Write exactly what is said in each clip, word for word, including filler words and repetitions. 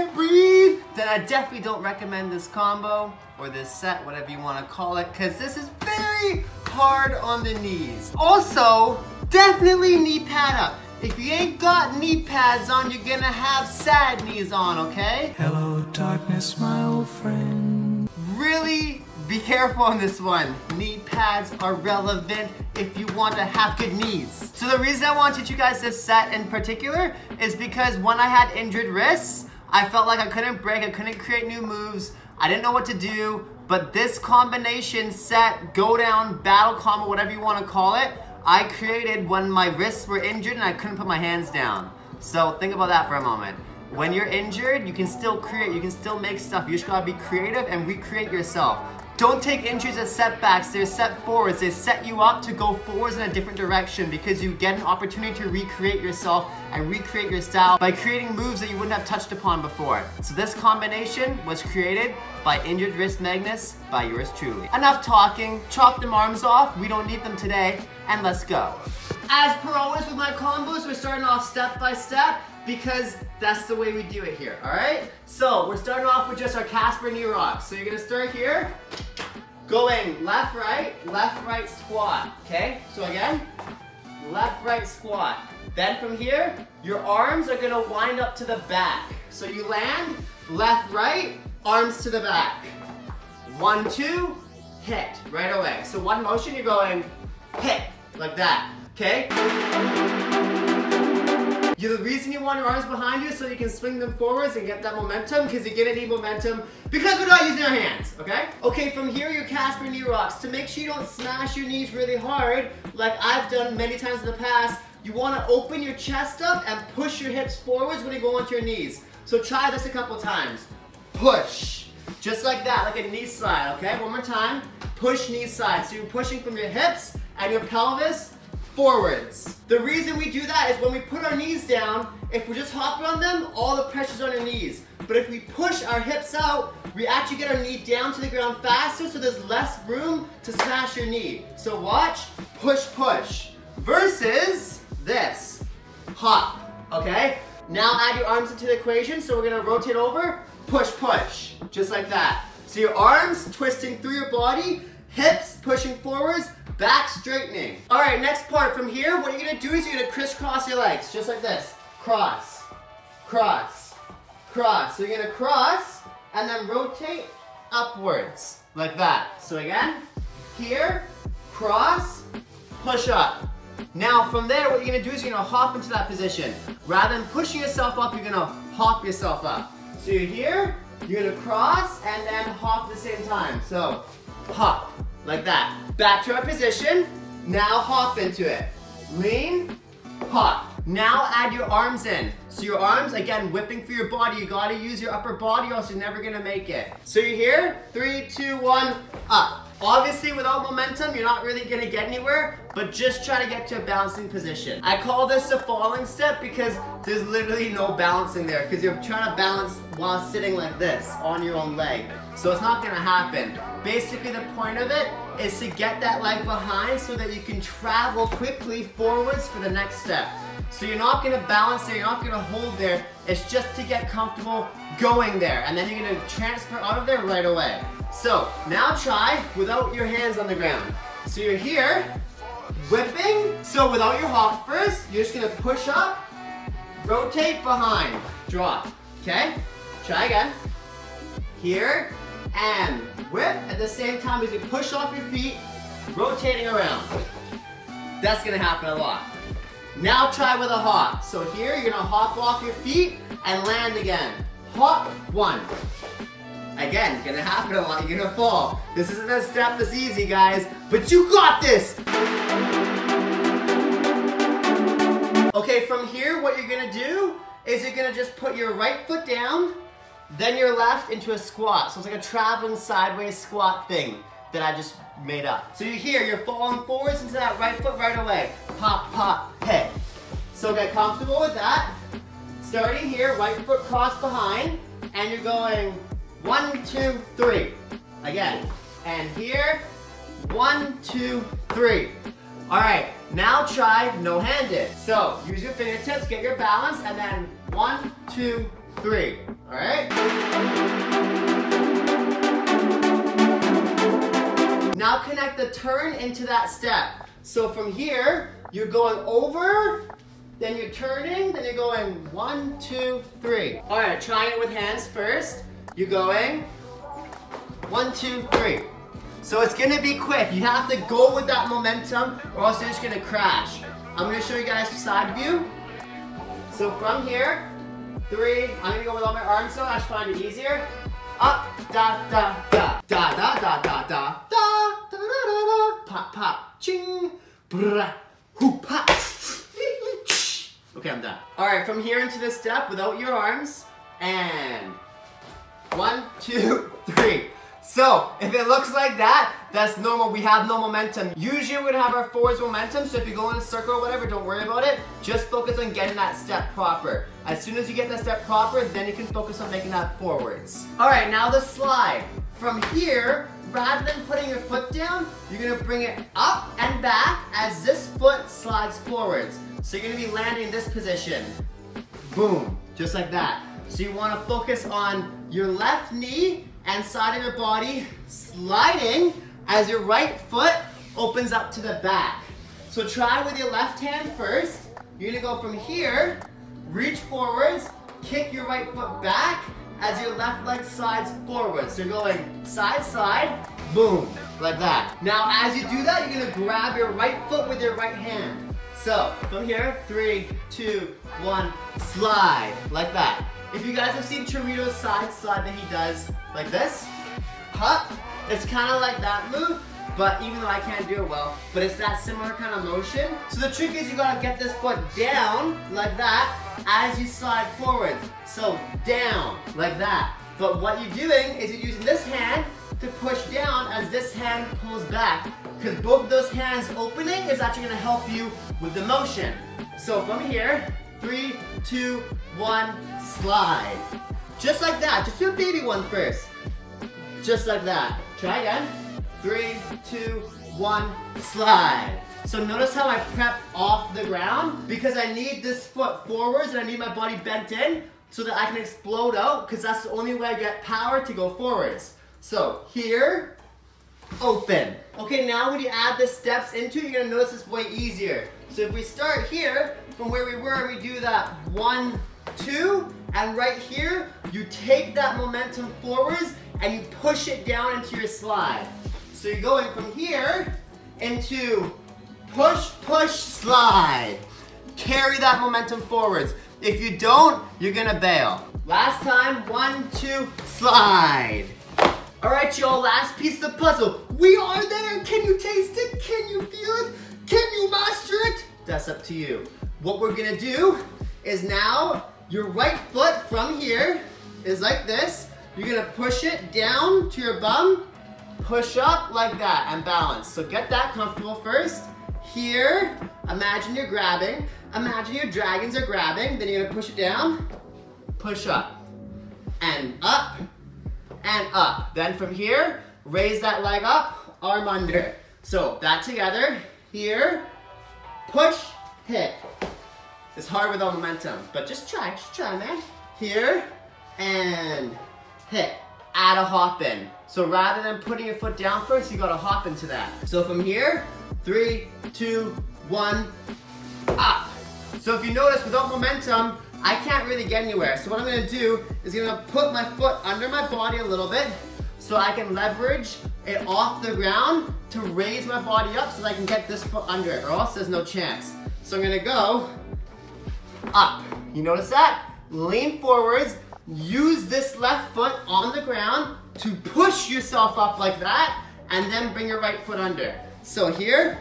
can't breathe, then I definitely don't recommend this combo or this set, whatever you want to call it, because this is very hard on the knees. Also, definitely knee pad up. If you ain't got knee pads on, you're gonna have sad knees on, okay? Hello, darkness, my old friend. Really be careful on this one. Knee pads are relevant if you want to have good knees. So the reason I want to teach you guys this set in particular is because when I had injured wrists, I felt like I couldn't break, I couldn't create new moves, I didn't know what to do, but this combination set, go down, battle combo, whatever you want to call it, I created when my wrists were injured and I couldn't put my hands down. So think about that for a moment. When you're injured, you can still create, you can still make stuff. You just gotta be creative and recreate yourself. Don't take injuries as setbacks, they're set forwards. They set you up to go forwards in a different direction because you get an opportunity to recreate yourself and recreate your style by creating moves that you wouldn't have touched upon before. So this combination was created by Injured Wrist Magnus by yours truly. Enough talking, chop them arms off, we don't need them today, and let's go. As per always with my combos, we're starting off step by step because that's the way we do it here, all right? So we're starting off with just our Casper knee rock. So you're gonna start here, going left, right, left, right, squat, okay? So again, left, right, squat. Then from here, your arms are gonna wind up to the back. So you land, left, right, arms to the back. One, two, hit, right away. So one motion, you're going hit, like that, okay? You're the reason you want your arms behind you so you can swing them forwards and get that momentum, because you're gonna need momentum because we're not using our hands, okay? Okay, from here, your Casper knee rocks. To make sure you don't smash your knees really hard, like I've done many times in the past, you wanna open your chest up and push your hips forwards when you go onto your knees. So try this a couple times. Push, just like that, like a knee slide, okay? One more time, push knee slide. So you're pushing from your hips and your pelvis forwards. The reason we do that is when we put our knees down, if we're just hopping on them, all the pressure's on your knees. But if we push our hips out, we actually get our knee down to the ground faster, so there's less room to smash your knee. So watch, push, push, versus this, hop, okay? Now add your arms into the equation, so we're gonna rotate over, push, push, just like that. So your arms twisting through your body, hips pushing forwards, back straightening. All right, next part. From here, what you're gonna do is you're gonna crisscross your legs, just like this. Cross, cross, cross. So you're gonna cross and then rotate upwards, like that. So again, here, cross, push up. Now from there, what you're gonna do is you're gonna hop into that position. Rather than pushing yourself up, you're gonna hop yourself up. So you're here, you're gonna cross and then hop at the same time. So hop, like that. Back to our position, now hop into it. Lean, hop. Now add your arms in. So your arms, again, whipping through your body. You gotta use your upper body, else you're never gonna make it. So you're here, three, two, one, up. Obviously, without momentum, you're not really gonna get anywhere, but just try to get to a balancing position. I call this a falling step because there's literally no balancing there, because you're trying to balance while sitting like this on your own leg. So it's not gonna happen. Basically, the point of it is to get that leg behind so that you can travel quickly forwards for the next step. So you're not gonna balance there, you're not gonna hold there, it's just to get comfortable going there, and then you're gonna transfer out of there right away. So now try without your hands on the ground. So you're here, whipping, so without your hop first, you're just gonna push up, rotate behind, drop, okay? Try again. Here, and whip at the same time as you push off your feet, rotating around. That's gonna happen a lot. Now try with a hop. So here, you're gonna hop off your feet and land again. Hop, one. Again, gonna happen a lot, you're gonna fall. This isn't a step that's easy, guys, but you got this! Okay, from here, what you're gonna do is you're gonna just put your right foot down, then your left into a squat. So it's like a traveling sideways squat thing that I just made up. So you're here, you're falling forwards into that right foot right away. Pop, pop, hit. So get comfortable with that. Starting here, right foot crossed behind, and you're going one, two, three. Again, and here, one, two, three. All right, now try no-handed. So use your fingertips, get your balance, and then one, two, three. All right? Now connect the turn into that step. So from here, you're going over, then you're turning, then you're going one, two, three. All right, trying it with hands first. You're going one, two, three. So it's gonna be quick. You have to go with that momentum or else you're just gonna crash. I'm gonna show you guys the side view. So from here, three, I'm gonna go with all my arms so I should find it easier. Up, da, da, da, da, da, da, da, da, da, da, da, da, pop, pop, ching, brah, hoop, pop. Okay, I'm done. All right, from here into this step without your arms, and one, two, three. So, if it looks like that, that's normal. We have no momentum. Usually we're gonna have our forwards momentum, so if you go in a circle or whatever, don't worry about it. Just focus on getting that step proper. As soon as you get that step proper, then you can focus on making that forwards. All right, now the slide. From here, rather than putting your foot down, you're gonna bring it up and back as this foot slides forwards. So you're gonna be landing in this position. Boom, just like that. So you wanna focus on your left knee and side of your body sliding as your right foot opens up to the back. So try with your left hand first. You're gonna go from here, reach forwards, kick your right foot back as your left leg slides forward. So you're going side, side, boom, like that. Now as you do that, you're gonna grab your right foot with your right hand. So from here, three, two, one, slide, like that. If you guys have seen Chirito's side slide that he does like this, hop, it's kind of like that move, but even though I can't do it well, but it's that similar kind of motion. So the trick is you gotta get this foot down like that as you slide forward. So down like that. But what you're doing is you're using this hand to push down as this hand pulls back. Because both of those hands opening is actually gonna help you with the motion. So from here, three, two, one, slide. Just like that, just do a baby one first. Just like that. Try again. Three, two, one, slide. So notice how I prep off the ground because I need this foot forwards and I need my body bent in so that I can explode out because that's the only way I get power to go forwards. So here, open. Okay, now when you add the steps into it, you're gonna notice it's way easier. So if we start here, from where we were, we do that one, two, and right here, you take that momentum forwards and you push it down into your slide. So you're going from here into push, push, slide. Carry that momentum forwards. If you don't, you're gonna bail. Last time, one, two, slide. All right, y'all, last piece of the puzzle. We are there. Can you taste it? Can you feel it? Can you master it? That's up to you. What we're gonna do is now your right foot from here is like this. You're gonna push it down to your bum, push up like that and balance. So get that comfortable first. Here, imagine you're grabbing. Imagine your dragons are grabbing. Then you're gonna push it down, push up, and up, and up. Then from here, raise that leg up, arm under. So that together, here, push, hit. It's hard with all momentum, but just try, just try, man. Here, and hit. Add a hop in. So rather than putting your foot down first, you gotta hop into that. So from here, three, two, one, up. So if you notice, without momentum, I can't really get anywhere. So what I'm gonna do is I'm gonna put my foot under my body a little bit so I can leverage it off the ground to raise my body up so that I can get this foot under it, or else there's no chance. So I'm gonna go up. You notice that? Lean forwards, use this left foot on the ground to push yourself up like that, and then bring your right foot under. So here,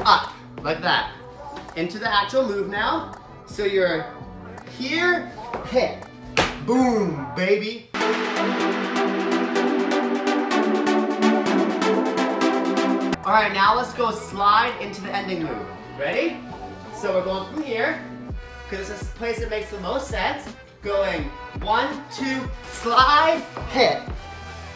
up, like that. Into the actual move now. So you're here, hit. Boom, baby. All right, now let's go slide into the ending move. Ready? So we're going from here, because this is the place that makes the most sense. Going one, two, slide, hit.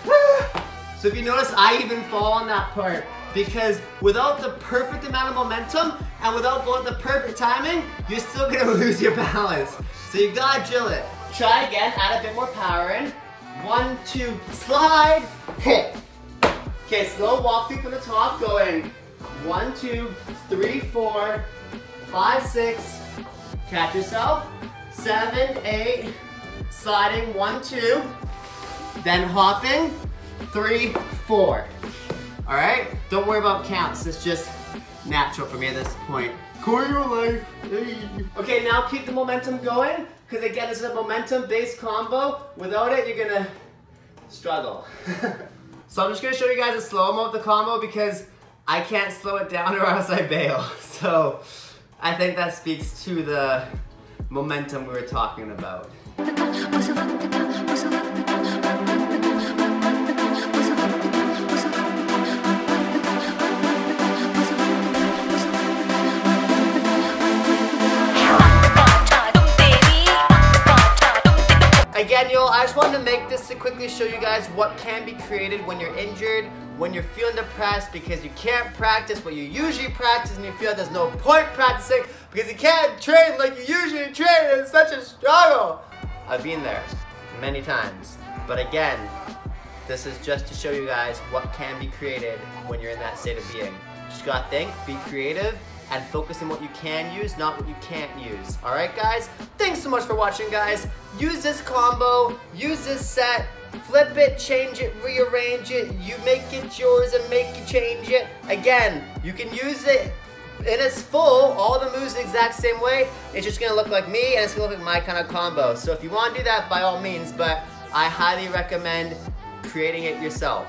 Woo! So if you notice, I even fall on that part because without the perfect amount of momentum and without going the perfect timing, you're still gonna lose your balance. So you gotta drill it. Try again, add a bit more power in. One, two, slide, hit. Okay, slow walk through from the top, going one, two, three, four, five, six, catch yourself, seven, eight, sliding, one, two, then hopping, three, four. All right, don't worry about counts, it's just natural for me at this point. Choreo life. Okay, now keep the momentum going, because again, this is a momentum-based combo. Without it, you're gonna struggle. So I'm just gonna show you guys a slow-mo of the combo because I can't slow it down or else I bail. So I think that speaks to the momentum we were talking about. Again, y'all, I just wanted to make this to quickly show you guys what can be created when you're injured, when you're feeling depressed because you can't practice what you usually practice and you feel there's no point practicing because you can't train like you usually train. It's such a struggle. I've been there many times. But again, this is just to show you guys what can be created when you're in that state of being. Just gotta think, be creative, and focus on what you can use, not what you can't use. All right, guys? Thanks so much for watching, guys. Use this combo, use this set, flip it, change it, rearrange it. You make it yours and make you change it. Again, you can use it in its full, all the moves the exact same way. It's just gonna look like me and it's gonna look like my kind of combo. So if you wanna do that, by all means, but I highly recommend creating it yourself.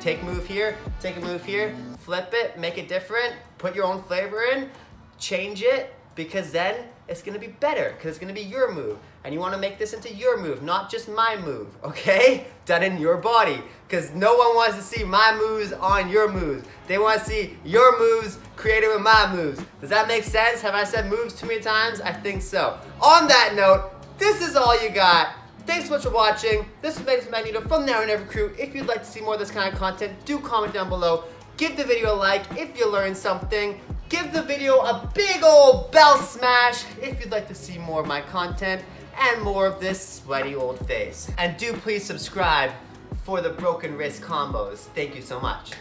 Take a move here, take a move here, flip it, make it different, put your own flavor in, change it, because then it's gonna be better, because it's gonna be your move. And you wanna make this into your move, not just my move, okay? Done in your body, because no one wants to see my moves on your moves. They wanna see your moves created with my moves. Does that make sense? Have I said moves too many times? I think so. On that note, this is all you got. Thanks so much for watching. This is Magnus Magneto from Narrow Never crew. If you'd like to see more of this kind of content, do comment down below. Give the video a like if you learned something. Give the video a big old bell smash if you'd like to see more of my content and more of this sweaty old face. And do please subscribe for the broken wrist combos. Thank you so much.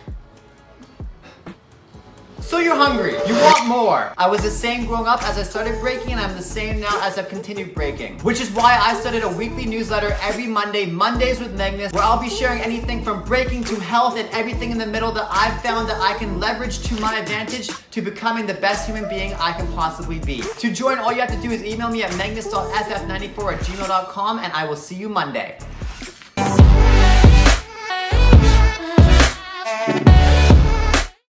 So you're hungry, you want more. I was the same growing up as I started breaking and I'm the same now as I've continued breaking. Which is why I started a weekly newsletter every Monday, Mondays with Magnus, where I'll be sharing anything from breaking to health and everything in the middle that I've found that I can leverage to my advantage to becoming the best human being I can possibly be. To join, all you have to do is email me at magnus dot f f nine four at gmail dot com and I will see you Monday.